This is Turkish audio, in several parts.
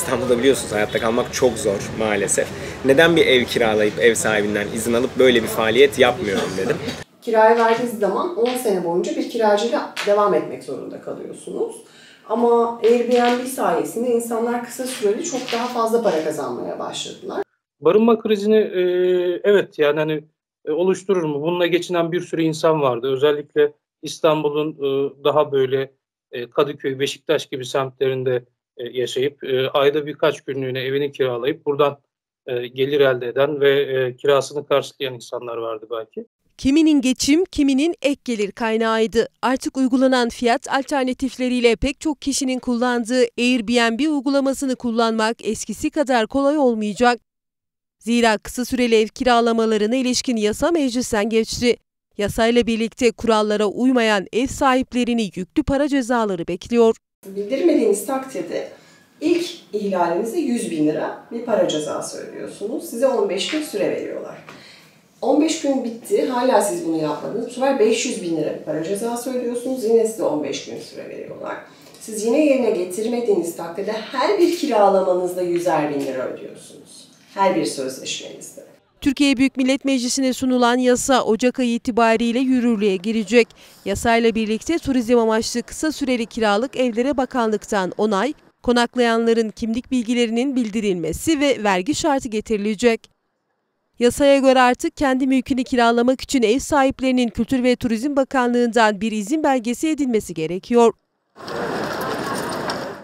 İstanbul'da biliyorsunuz hayatta kalmak çok zor maalesef. Neden bir ev kiralayıp ev sahibinden izin alıp böyle bir faaliyet yapmıyorum dedim. Kiraya verdiğiniz zaman 10 sene boyunca bir kiracıyla devam etmek zorunda kalıyorsunuz. Ama Airbnb sayesinde insanlar kısa süreli çok daha fazla para kazanmaya başladılar. Barınma krizini evet yani hani oluşturur mu? Bununla geçinen bir sürü insan vardı. Özellikle İstanbul'un daha böyle Kadıköy, Beşiktaş gibi semtlerinde yaşayıp ayda birkaç günlüğüne evini kiralayıp buradan gelir elde eden ve kirasını karşılayan insanlar vardı belki. Kiminin geçim, kiminin ek gelir kaynağıydı. Artık uygulanan fiyat alternatifleriyle pek çok kişinin kullandığı Airbnb uygulamasını kullanmak eskisi kadar kolay olmayacak. Zira kısa süreli ev kiralamalarına ilişkin yasa meclisten geçti. Yasayla birlikte kurallara uymayan ev sahiplerini yüklü para cezaları bekliyor. Bildirmediğiniz takdirde ilk ihlalinize 100.000 lira bir para cezası ödüyorsunuz. Size 15 gün süre veriyorlar. 15 gün bitti, hala siz bunu yapmadınız. Bu sefer 500.000 lira bir para cezası ödüyorsunuz. Yine size 15 gün süre veriyorlar. Siz yine yerine getirmediğiniz takdirde her bir kiralamanızda 100.000 lira ödüyorsunuz. Her bir sözleşmenizde. Türkiye Büyük Millet Meclisi'ne sunulan yasa Ocak ayı itibariyle yürürlüğe girecek. Yasayla birlikte turizm amaçlı kısa süreli kiralık evlere bakanlıktan onay, konaklayanların kimlik bilgilerinin bildirilmesi ve vergi şartı getirilecek. Yasaya göre artık kendi mülkünü kiralamak için ev sahiplerinin Kültür ve Turizm Bakanlığı'ndan bir izin belgesi edinmesi gerekiyor.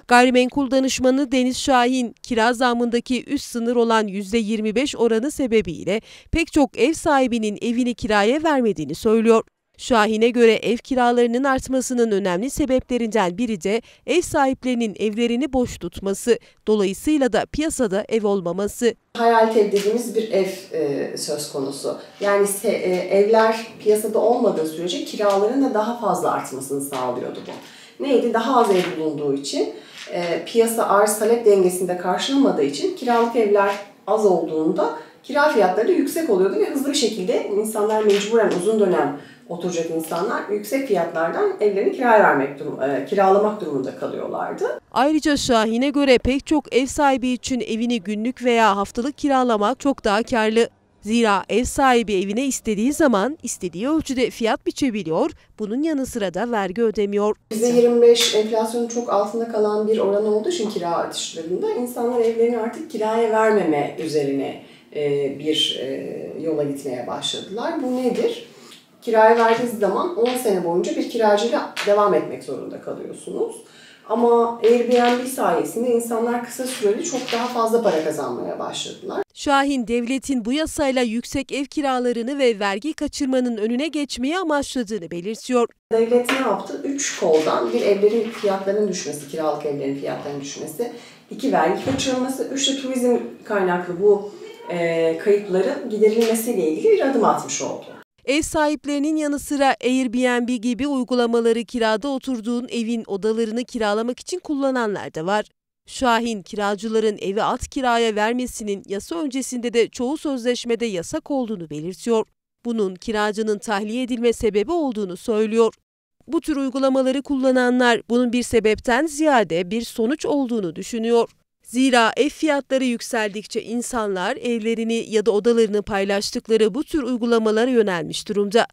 Gayrimenkul danışmanı Deniz Şahin, kira zammındaki üst sınır olan %25 oranı sebebiyle pek çok ev sahibinin evini kiraya vermediğini söylüyor. Şahin'e göre ev kiralarının artmasının önemli sebeplerinden biri de ev sahiplerinin evlerini boş tutması, dolayısıyla da piyasada ev olmaması. Hayal ettiğimiz bir ev söz konusu. Yani evler piyasada olmadığı sürece kiraların da daha fazla artmasını sağlıyordu bu. Neydi? Daha az ev bulunduğu için, piyasa arz talep dengesinde karşılanmadığı için kiralık evler az olduğunda kira fiyatları yüksek oluyordu ve hızlı bir şekilde insanlar mecburen uzun dönem oturacak insanlar yüksek fiyatlardan evlerini kiralamak durumunda kalıyorlardı. Ayrıca Şahin'e göre pek çok ev sahibi için evini günlük veya haftalık kiralamak çok daha karlı. Zira ev sahibi evine istediği zaman istediği ölçüde fiyat biçebiliyor, bunun yanı sıra da vergi ödemiyor. %25 enflasyonun çok altında kalan bir oran olduğu için kira artışlarında insanlar evlerini artık kiraya vermeme üzerine bir yola gitmeye başladılar. Bu nedir? Kiraya verdiğiniz zaman 10 sene boyunca bir kiracıyla devam etmek zorunda kalıyorsunuz. Ama Airbnb sayesinde insanlar kısa süreli çok daha fazla para kazanmaya başladılar. Şahin, devletin bu yasayla yüksek ev kiralarını ve vergi kaçırmanın önüne geçmeyi amaçladığını belirtiyor. Devlet ne yaptı? 3 koldan: bir, evlerin fiyatlarının düşmesi, kiralık evlerin fiyatlarının düşmesi; 2, vergi kaçırılması; 3 de turizm kaynaklı bu kayıpların giderilmesiyle ilgili bir adım atmış oldu. Ev sahiplerinin yanı sıra Airbnb gibi uygulamaları kirada oturduğun evin odalarını kiralamak için kullananlar da var. Şahin, kiracıların evi alt kiraya vermesinin yasa öncesinde de çoğu sözleşmede yasak olduğunu belirtiyor. Bunun kiracının tahliye edilme sebebi olduğunu söylüyor. Bu tür uygulamaları kullananlar bunun bir sebepten ziyade bir sonuç olduğunu düşünüyor. Zira ev fiyatları yükseldikçe insanlar evlerini ya da odalarını paylaştıkları bu tür uygulamalara yönelmiş durumda.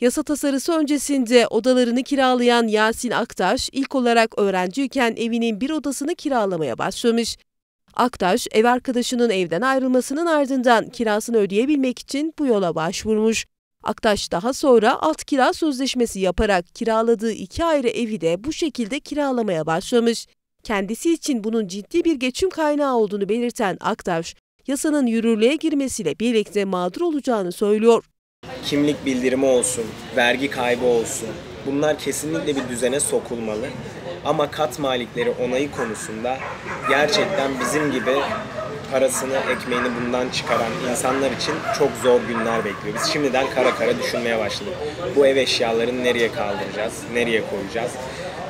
Yasa tasarısı öncesinde odalarını kiralayan Yasin Aktaş ilk olarak öğrenciyken evinin bir odasını kiralamaya başlamış. Aktaş, ev arkadaşının evden ayrılmasının ardından kirasını ödeyebilmek için bu yola başvurmuş. Aktaş daha sonra alt kira sözleşmesi yaparak kiraladığı 2 ayrı evi de bu şekilde kiralamaya başlamış. Kendisi için bunun ciddi bir geçim kaynağı olduğunu belirten Aktaş, yasanın yürürlüğe girmesiyle birlikte mağdur olacağını söylüyor. Kimlik bildirimi olsun, vergi kaybı olsun, bunlar kesinlikle bir düzene sokulmalı. Ama kat malikleri onayı konusunda gerçekten bizim gibi parasını, ekmeğini bundan çıkaran insanlar için çok zor günler bekliyor. Biz şimdiden kara kara düşünmeye başladık. Bu ev eşyalarını nereye kaldıracağız, nereye koyacağız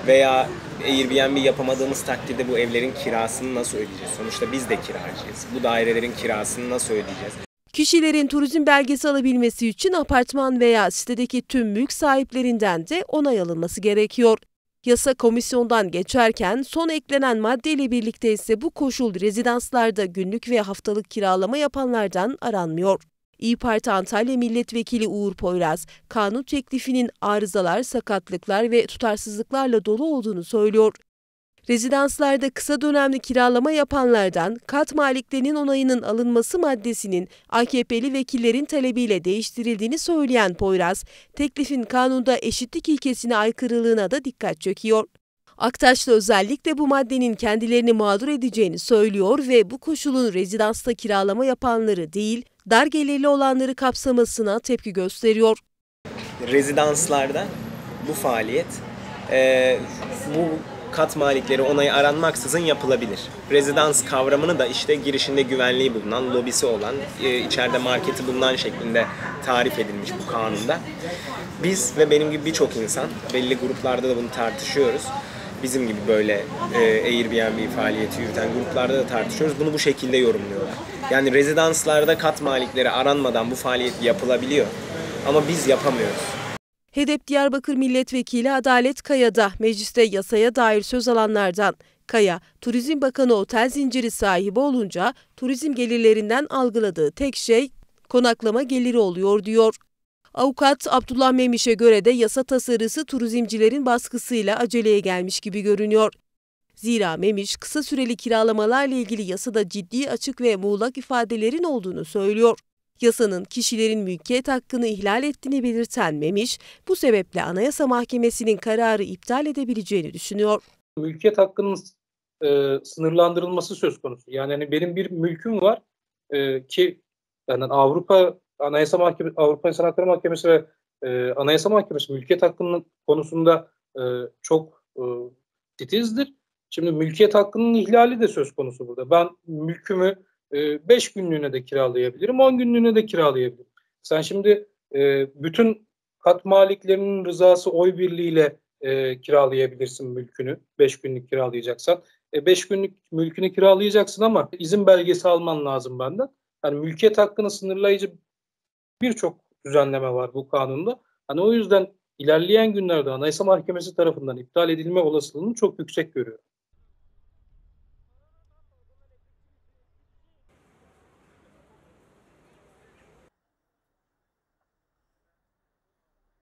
veya Airbnb yapamadığımız takdirde bu evlerin kirasını nasıl ödeyeceğiz? Sonuçta biz de kiracıyız. Bu dairelerin kirasını nasıl ödeyeceğiz? Kişilerin turizm belgesi alabilmesi için apartman veya sitedeki tüm mülk sahiplerinden de onay alınması gerekiyor. Yasa komisyondan geçerken son eklenen maddeyle birlikte ise bu koşul rezidanslarda günlük ve haftalık kiralama yapanlardan aranmıyor. İYİ Parti Antalya Milletvekili Uğur Poyraz, kanun teklifinin arızalar, sakatlıklar ve tutarsızlıklarla dolu olduğunu söylüyor. Rezidanslarda kısa dönemli kiralama yapanlardan kat maliklerinin onayının alınması maddesinin AKP'li vekillerin talebiyle değiştirildiğini söyleyen Poyraz, teklifin kanunda eşitlik ilkesine aykırılığına da dikkat çekiyor. Aktaş da özellikle bu maddenin kendilerini mağdur edeceğini söylüyor ve bu koşulun rezidansta kiralama yapanları değil, dar gelirli olanları kapsamasına tepki gösteriyor. Rezidanslarda bu faaliyet, bu kat malikleri onayı aranmaksızın yapılabilir. Rezidans kavramını da işte girişinde güvenliği bulunan, lobisi olan, içeride marketi bulunan şeklinde tarif edilmiş bu kanunda. Biz ve benim gibi birçok insan, belli gruplarda da bunu tartışıyoruz. Bizim gibi böyle Airbnb faaliyeti yürüten gruplarda da tartışıyoruz. Bunu bu şekilde yorumluyorlar. Yani rezidanslarda kat malikleri aranmadan bu faaliyet yapılabiliyor ama biz yapamıyoruz. HDP Diyarbakır Milletvekili Adalet Kaya da mecliste yasaya dair söz alanlardan. Kaya, Turizm Bakanı otel zinciri sahibi olunca turizm gelirlerinden algıladığı tek şey konaklama geliri oluyor diyor. Avukat Abdullah Memiş'e göre de yasa tasarısı turizmcilerin baskısıyla aceleye gelmiş gibi görünüyor. Zira Memiş kısa süreli kiralamalarla ilgili yasada ciddi açık ve muğlak ifadelerin olduğunu söylüyor. Yasanın kişilerin mülkiyet hakkını ihlal ettiğini belirten Memiş, bu sebeple Anayasa Mahkemesi'nin kararı iptal edebileceğini düşünüyor. Mülkiyet hakkının sınırlandırılması söz konusu. Yani hani benim bir mülküm var ki yani Avrupa İnsan Hakları Mahkemesi ve Anayasa Mahkemesi mülkiyet hakkının konusunda çok titizdir. Şimdi mülkiyet hakkının ihlali de söz konusu burada. Ben mülkümü 5 günlüğüne de kiralayabilirim, 10 günlüğüne de kiralayabilirim. Sen şimdi bütün kat maliklerinin rızası oy birliğiyle kiralayabilirsin mülkünü. 5 günlük kiralayacaksan. 5 günlük mülkünü kiralayacaksın ama izin belgesi alman lazım benden. Yani mülkiyet hakkını sınırlayıcı birçok düzenleme var bu kanunda. Hani o yüzden ilerleyen günlerde Anayasa Mahkemesi tarafından iptal edilme olasılığını çok yüksek görüyorum.